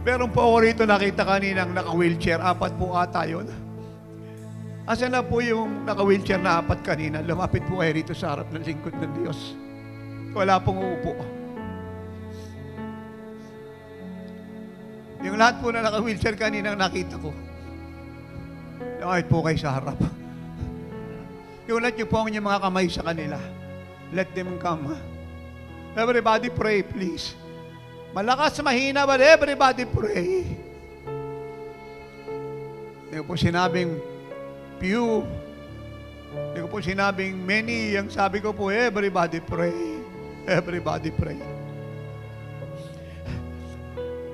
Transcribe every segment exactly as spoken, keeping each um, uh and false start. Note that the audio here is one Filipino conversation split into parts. Meron po ako rito nakita kaninang naka-wheelchair. Apat po ata yun. Asan na po yung naka-wheelchair na apat kanina? Lumapit po kayo rito sa harap ng lingkod ng Diyos. Wala pong uupo. Yung lahat po na naka-wheelchair kaninang nakita ko, lumapit po kayo sa harap. Iulat niyo po ang inyong mga kamay sa kanila. Let them come. Everybody pray, please. Malakas, mahina, but everybody pray. Hindi ko po sinabing few. Hindi ko po sinabing many. Ang sabi ko po, everybody pray. Everybody pray.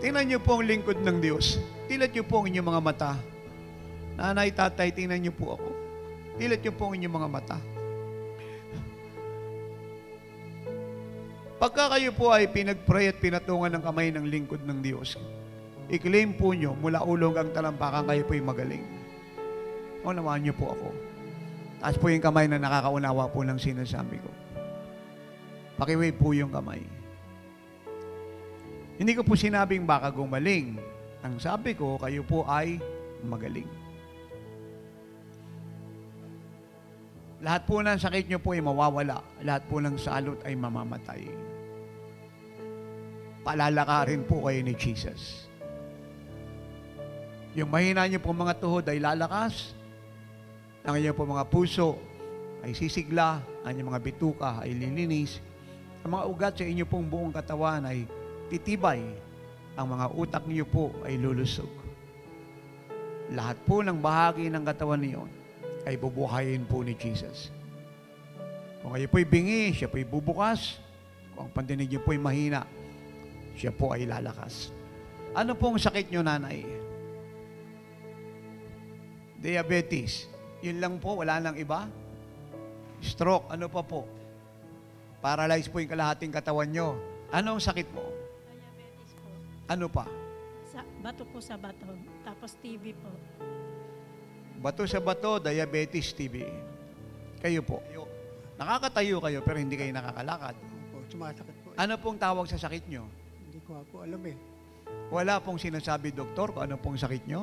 Tingnan niyo po ang lingkod ng Diyos. Tilat niyo po ang inyong mga mata. Nanay, tatay, tingnan niyo po ako. Tilat niyo po ang inyong mga mata. Pagka kayo po ay pinagpray at pinatungan ng kamay ng lingkod ng Diyos, i-claim po nyo, mula ulo hanggang talampakan, kayo po ay magaling. Unawaan nyo po ako. Taas po yung kamay na nakakaunawa po ng sinasabi ko. Pakiwave po yung kamay. Hindi ko po sinabing baka gumaling. Ang sabi ko, kayo po ay magaling. Lahat po ng sakit nyo po ay mawawala. Lahat po ng salot ay mamamatay. Palalakarin po kayo ni Jesus. Yung mahina niyo po mga tuhod ay lalakas, ang inyong po mga puso ay sisigla, ang inyong mga bituka ay lilinis, ang mga ugat sa inyong pong buong katawan ay titibay, ang mga utak niyo po ay lulusog. Lahat po ng bahagi ng katawan niyo ay bubuhayin po ni Jesus. Kung kayo po'y bingi, siya po'y bubukas. Kung ang pandinig niyo po'y mahina, siya po ay lalakas. Ano pong sakit nyo, nanay? Diabetes. Yun lang po, wala nang iba. Stroke, ano pa po? Paralyzed po yung kalahating katawan nyo. Ano ang sakit po? Diabetes po. Ano pa? Sa, bato po sa bato. Tapos T B po. Bato sa bato, diabetes, T B. Kayo po. Nakakatayo kayo pero hindi kayo nakakalakad. Sumasakit po. Ano pong tawag sa sakit nyo? Hindi ko ako alam eh. Wala pong sinasabi, doktor, kung ano pong sakit nyo?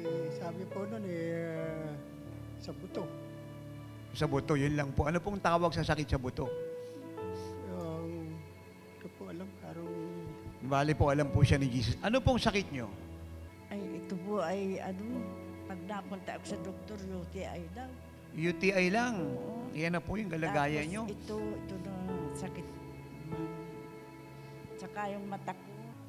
Eh, sabi po nun eh, sa buto. Sa buto, yun lang po. Ano pong tawag sa sakit sa buto? Um, hindi ko po alam, karong... Bali po, alam po siya ni Jesus. Ano pong sakit nyo? Ay, ito po ay, ano, pag napunta ako sa doktor, U T I daw. U T I lang? Oo. Yan na po yung kalagayan nyo. Ito, ito na sakit. Tsaka yung mata ko,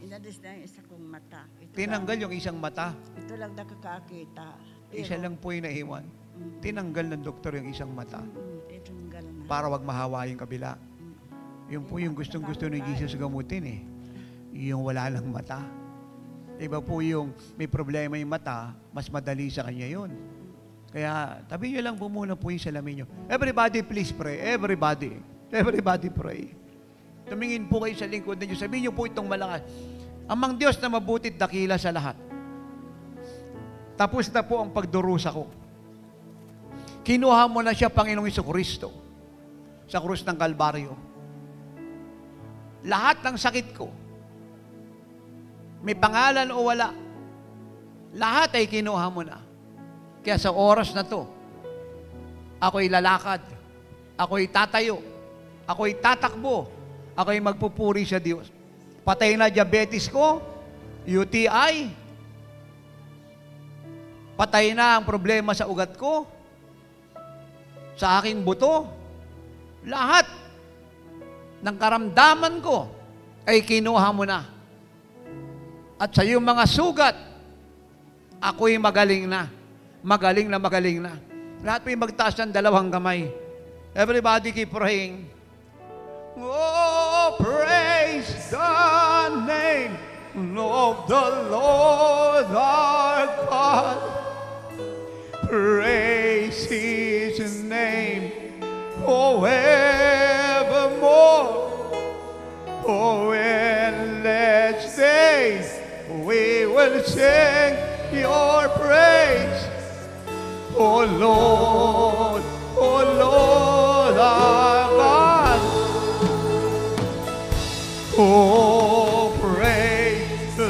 inalis na yung isa kong mata. Ito tinanggal lang, yung isang mata? Ito lang nakakakita. Pero, isa lang po yung naiwan. Mm-hmm. Tinanggal ng doktor yung isang mata. Mm-hmm. Tinanggal na. Para wag mahawa yung kabila. Mm-hmm. Yung po yung gustong-gusto ni Jesus gamutin eh. Yung wala lang mata. Iba po yung may problema yung mata, mas madali sa kanya yun. Kaya tabi nyo lang po muna po yung salamin nyo. Everybody please pray. Everybody. Everybody pray. Tumingin po kayo sa lingkod ninyo. Sabihin niyo po itong malakas. Amang Diyos na mabutit dakila sa lahat. Tapos na po ang pagdurusa ko. Kinuha mo na siya, Panginoong Jesucristo, sa krus ng Kalbaryo. Lahat ng sakit ko, may pangalan o wala, lahat ay kinuha mo na. Kaya sa oras na to, ako'y lalakad, ako'y tatayo, ako'y tatakbo, ako'y magpupuri sa Diyos. Patay na diabetes ko, U T I, patay na ang problema sa ugat ko, sa aking buto, lahat ng karamdaman ko ay kinuha mo na. At sa iyong mga sugat, ako'y magaling na. Magaling na, magaling na. Lahat po'y magtaas ng dalawang kamay. Everybody keep praying. Oh, praise the name of the Lord our God. Praise His name forevermore. Oh, endless days we will sing Your praise. Oh Lord, oh Lord our God. Oh, praise the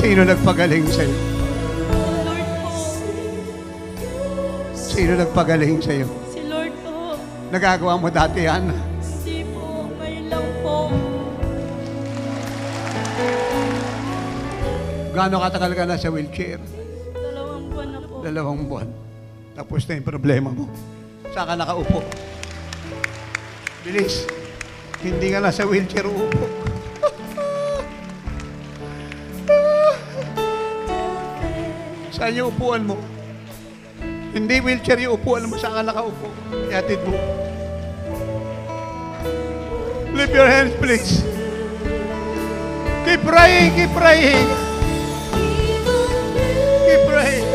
Sino nagpagaling sa'yo? Lord po. Sino nagpagaling sa'yo? Si Lord po. Nagagawa mo dati yan? Si po, may lang po. Gaano katagal ka na sa wheelchair? Dalawang buwan na po. Dalawang buwan. Tapos na yung problema mo. Saan ka nakaupo? Bilis. Hindi ka na sa wheelchair uupo. Saan yung upuan mo? Hindi wheelchair yung upuan mo. Saan ka nakaupo? Iatid mo. Lift your hands, please. Keep praying, keep praying. Keep praying.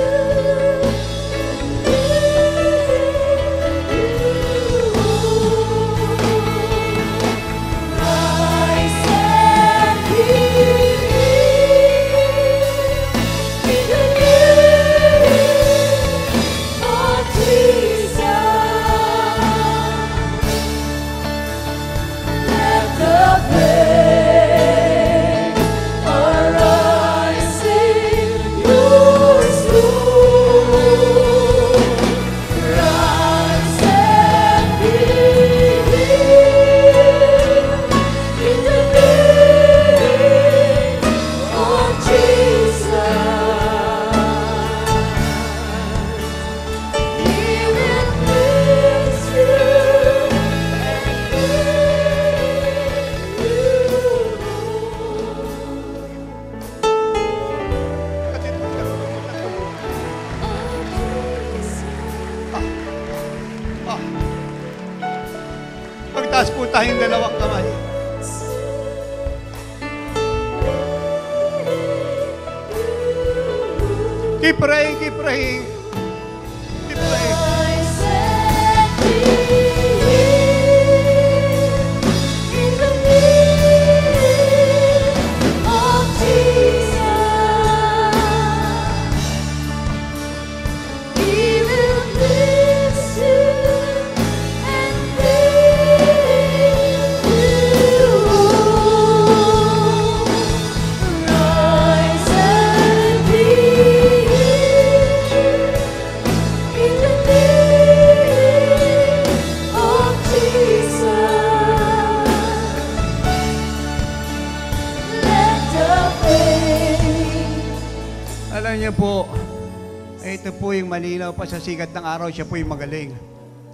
Malinaw pa sa sikat ng araw, siya po yung magaling.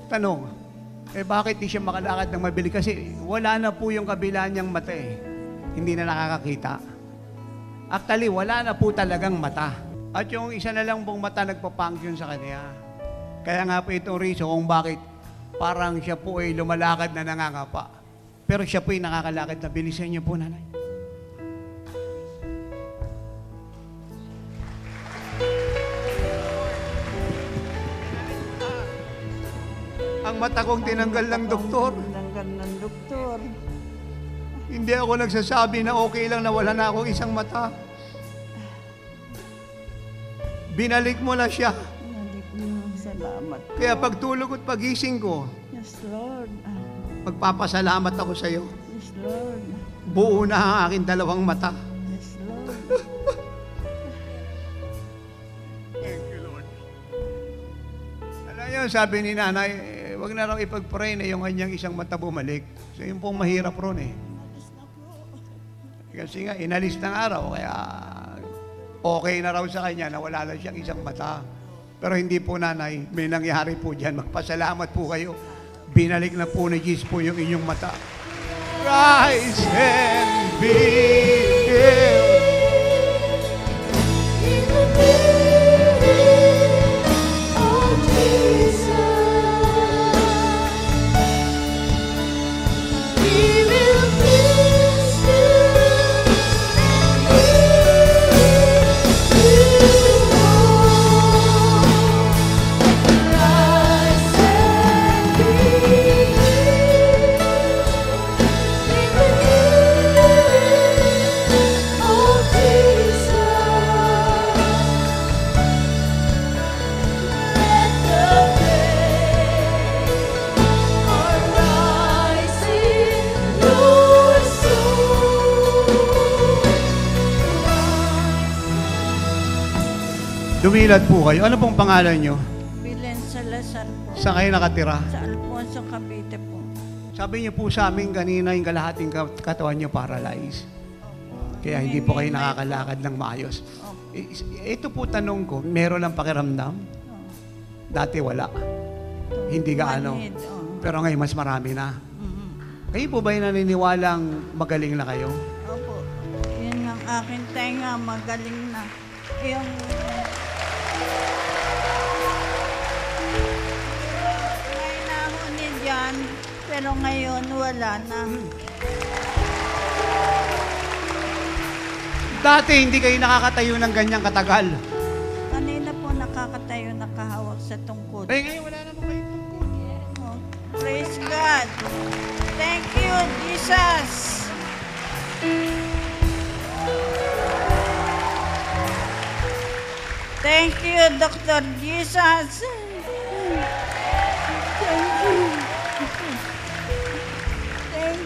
Tanong, eh bakit di siya makalakad ng mabili? Kasi wala na po yung kabila niyang mata eh. Hindi na nakakakita. Actually, wala na po talagang mata. At yung isa na lang pong mata nagpapunction sa kanya. Kaya nga po itong reason kung bakit parang siya po ay lumalakad na nangangapa. Pero siya po ay nakakalakad na. Bilisan niyo po, nanay. Ang mata kong tinanggal ng doktor. Tinanggal ng doktor. Hindi ako nagsasabi na okay lang na wala na akong isang mata. Binalik mo na siya. Binalik mo. Salamat po. Kaya pagtulog at pagising ko, yes, Lord. Magpapasalamat ako sa iyo. Yes, Lord. Buo na ang aking dalawang mata. Yes, Lord. Thank you, Lord. Alam niyo, sabi ni nanay, huwag na raw ipag-pray na yung kanyang isang mata bumalik. So, yun pong mahirap ron eh. Kasi nga, inalis ng araw. Kaya, okay na raw sa kanya na wala lang siyang isang mata. Pero hindi po, nanay, may nangyari po dyan. Magpasalamat po kayo. Binalik na po ni Jesus po yung inyong mata. Rise and be healed. Oh Dumilat po kayo. Ano pong pangalan nyo? Bilen Salasal po. Saan kayo nakatira? Sa Alfonso, Cavite po. Sabi niyo po sa amin kanina yung kalahating katawan niyo paralyzed. Okay. Kaya hindi po kayo nakakalakad ng maayos. Okay. Ito po tanong ko, meron lang pakiramdam? Oh. Dati wala. Ito, hindi gaano. Oh. Pero ngayon mas marami na. Mm-hmm. Kayo po ba'y naniniwalang magaling na kayo? Opo. Yun ang aking tenga, magaling na. Yung... may nahunin dyan. Pero ngayon, wala na. Dati, hindi kayo nakakatayo ng ganyang katagal. Kanina po nakakatayo, nakahawak sa tungkod. Ay, ngayon, wala na po kayo tungkod. Oh, praise God. Thank you, Jesus. Thank you, Doctor Jesus. Thank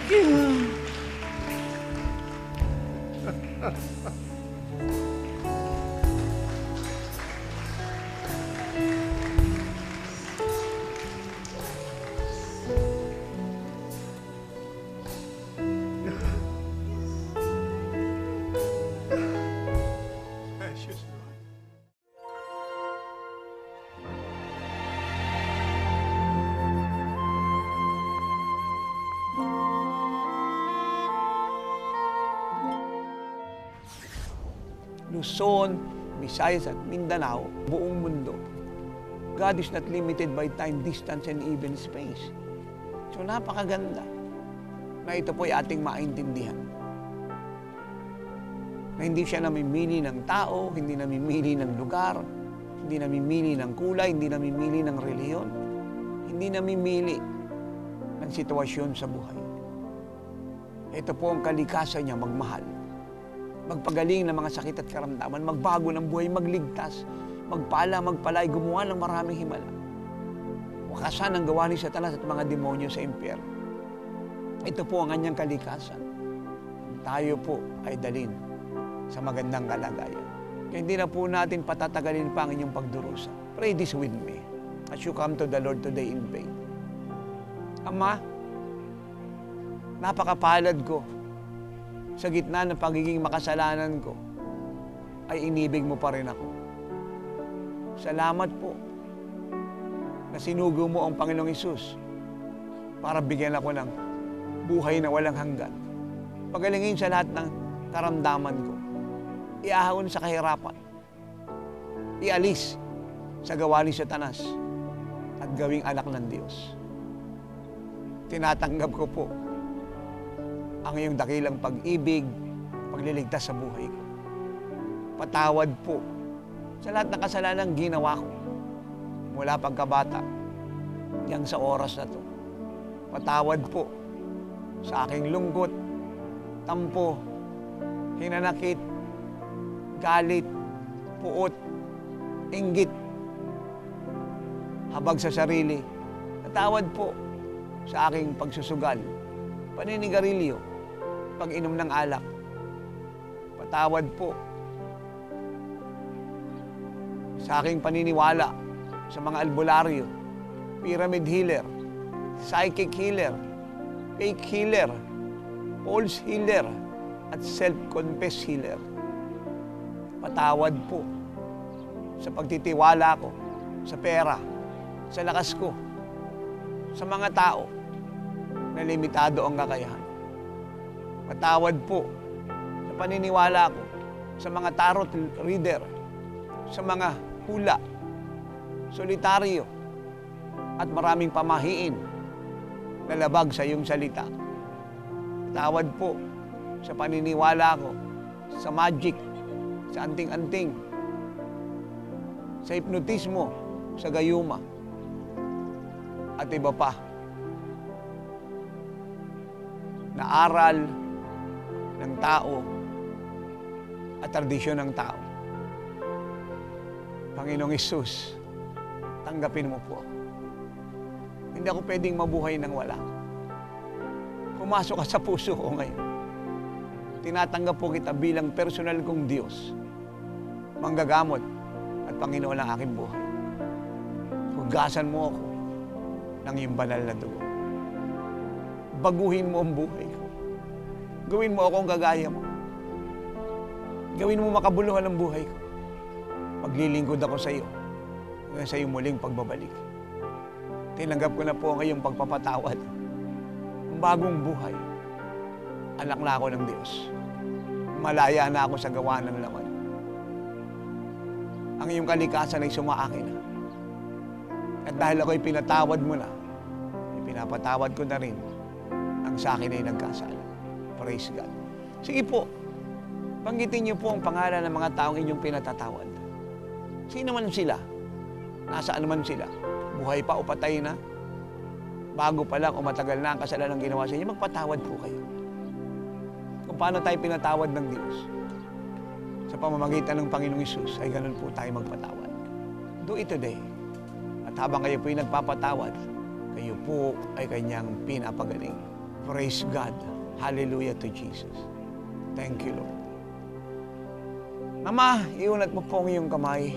you. Thank you. Luzon, Visayas at Mindanao, buong mundo. God is not limited by time, distance, and even space. So napakaganda na ito po'y ating maintindihan. Na hindi siya namimili ng tao, hindi namimili ng lugar, hindi namimili ng kulay, hindi namimili ng reliyon, hindi namimili ng sitwasyon sa buhay. Ito po ang kalikasan niya, magmahal. Magpagaling ng mga sakit at karamdaman, magbago ng buhay, magligtas, magpala, magpalay, gumawa ng maraming himala. Wakasan ang gawa ni Satanas at mga demonyo sa impyerno. Ito po ang kanyang kalikasan. Tayo po ay dalin sa magandang kalagayan. Kaya hindi na po natin patatagalin pa ang inyong pagdurusa. Pray this with me as you come to the Lord today in faith. Ama, napakapalad ko. Sa gitna ng pagiging makasalanan ko, ay inibig mo pa rin ako. Salamat po na sinugo mo ang Panginoong Hesus para bigyan ako ng buhay na walang hanggan. Pagalingin sa lahat ng karamdaman ko. Iahon sa kahirapan. Ialis sa gawa ni Satanas at gawing anak ng Diyos. Tinatanggap ko po ang iyong dakilang pag-ibig, pagliligtas sa buhay ko. Patawad po sa lahat ng kasalanang ginawa ko mula pagkabata hanggang sa oras na to. Patawad po sa aking lungkot, tampo, hinanakit, galit, puot, inggit, habag sa sarili. Patawad po sa aking pagsusugal, paninigarilyo, pag-inom ng alak. Patawad po sa aking paniniwala sa mga albularyo, pyramid healer, psychic healer, fake healer, false healer, at self-confessed healer. Patawad po sa pagtitiwala ko, sa pera, sa lakas ko, sa mga tao na limitado ang kakayahan. Patawad po sa paniniwala ko sa mga tarot reader, sa mga hula, solitaryo, at maraming pamahiin na labag sa iyong salita. Patawad po sa paniniwala ko sa magic, sa anting-anting, sa hipnotismo, sa gayuma, at iba pa na aral ng tao at tradisyon ng tao. Panginoong Hesus, tanggapin mo po. Hindi ako pwedeng mabuhay nang wala. Pumasok ka sa puso ko ngayon. Tinatanggap po kita bilang personal kong Diyos, manggagamot at Panginoon ang aking buhay. Hugasan mo ako ng iyong banal na dugo. Baguhin mo ang buhay ko. Gawin mo akong kagaya mo. Gawin mo makabuluhan ang buhay ko. Paglilingkod ako sa iyo hanggang sa iyong muling pagbabalik. Tinanggap ko na po ang iyong pagpapatawad. Ang bagong buhay. Anak na ako ng Diyos. Malaya na ako sa gawa ng laman. Ang iyong kalikasan ay sumaakin na. At dahil ako'y pinatawad mo na, pinapatawad ko na rin ang sa akin ay nagkasala. Praise God. Sige po, banggitin niyo po ang pangalan ng mga taong inyong pinatatawad. Sino man sila? Nasaan man sila? Buhay pa o patay na? Bago pa lang o matagal na ang kasalanan ang ginawa sa inyo, magpatawad po kayo. Kung paano tayo pinatawad ng Diyos sa pamamagitan ng Panginoong Hesus, ay ganun po tayo magpatawad. Do it today. At habang kayo po'y nagpapatawad, kayo po ay kanyang pinapagaling. Praise God. Hallelujah to Jesus. Thank you, Lord. Mama, iunat mo po ang iyong kamay.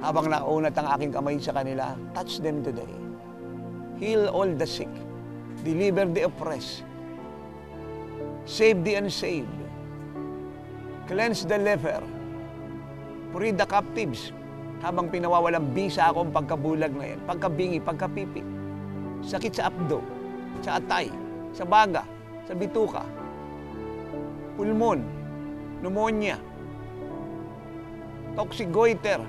Habang naunat ang aking kamay sa kanila, touch them today. Heal all the sick. Deliver the oppressed. Save the unsaved. Cleanse the leper. Free the captives. Habang pinawawalang bisa ako ang pagkabulag na yan, pagkabingi, pagkapipi, sakit sa abdo, sa atay, sa baga, sa bituka, pulmon, pneumonia, toxic goiter,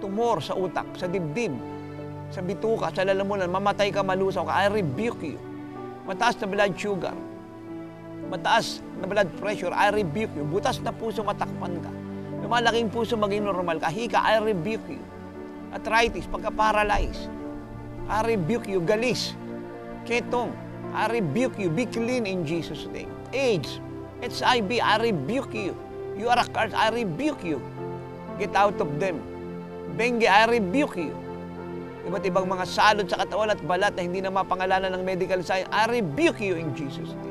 tumor sa utak, sa dibdib, sa bituka, sa lalamunan, mamatay ka, malusaw ka, I rebuke you. Mataas na blood sugar, mataas na blood pressure, I rebuke you. Butas na puso, matakpan ka. Lumalaking puso, maging normal ka. Hika, I rebuke you. Arthritis, pagka-paralyze. I rebuke you. Galis, ketong, I rebuke you. Be clean in Jesus' name. AIDS, H I V, I rebuke you. You are a curse, I rebuke you. Get out of them. Dengue, I rebuke you. Iba't ibang mga salot sa katawan at balat na hindi na mapangalanan ng medical science, I rebuke you in Jesus' name.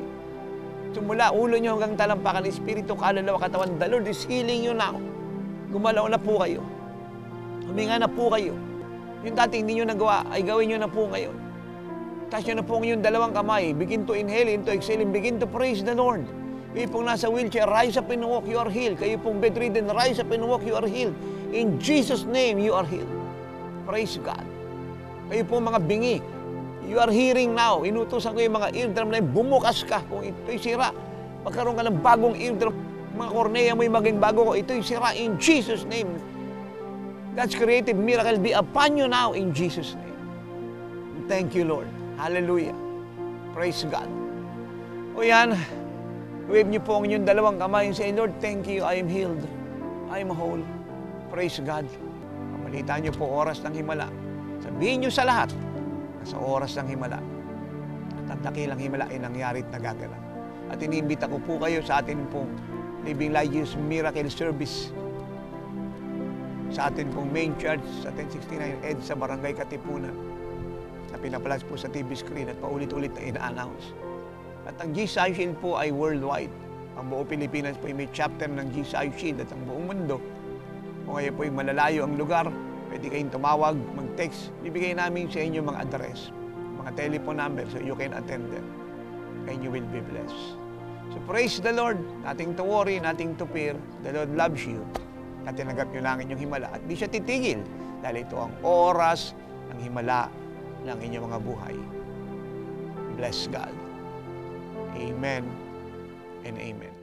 Mula ulo nyo hanggang talampakan, espiritu, kalalawa, katawan, the Lord is healing you now. Gumalaw na po kayo. Huminga na po kayo. Yung dati hindi nyo nagawa, ay gawin nyo na po ngayon. Touch nyo na po ngayon dalawang kamay. Begin to inhale, into exhale, begin to praise the Lord. Kayo pong nasa wheelchair, rise up and walk, you are healed. Kayo pong bedridden, rise up and walk, you are healed. In Jesus' name, you are healed. Praise God. Kayo pong mga bingi, you are hearing now. Inutusan ko yung mga eardrum na yun. Bumukas ka kung ito'y sira. Magkaroon ka ng bagong eardrum. Mga cornea mo'y maging bago ko. Ito'y sira in Jesus' name. God's creative miracle be upon you now in Jesus' name. Thank you, Lord. Hallelujah. Praise God. O yan, wave niyo po ang inyong dalawang kamay. Say, Lord, thank you. I am healed. I am whole. Praise God. Pamalitan niyo po oras ng himala. Sabihin niyo sa lahat, sa oras ng himala at ang dakilang himala ay nangyari't nagaganap. At iniimbita ko po kayo sa atin pong Living Like Jesus Miracle Service, sa atin pong main church sa ten sixty-nine E D sa Barangay Katipunan, na pinaplash po sa T V screen at paulit-ulit na ina-announce. At ang G S I Shield po ay worldwide. Ang buong Pilipinas po ay may chapter ng G S I Shield at ang buong mundo. Kung kayo po ay malalayo ang lugar, pwede kayong tumawag, mag-text. Bibigay namin sa inyo mga address, mga telephone number, so you can attend them. And you will be blessed. So praise the Lord. Nothing to worry, nothing to fear. The Lord loves you. At tinanggap nyo lang inyong himala. At di siya titigil. Dahil ito ang oras, ang himala ng inyong mga buhay. Bless God. Amen and amen.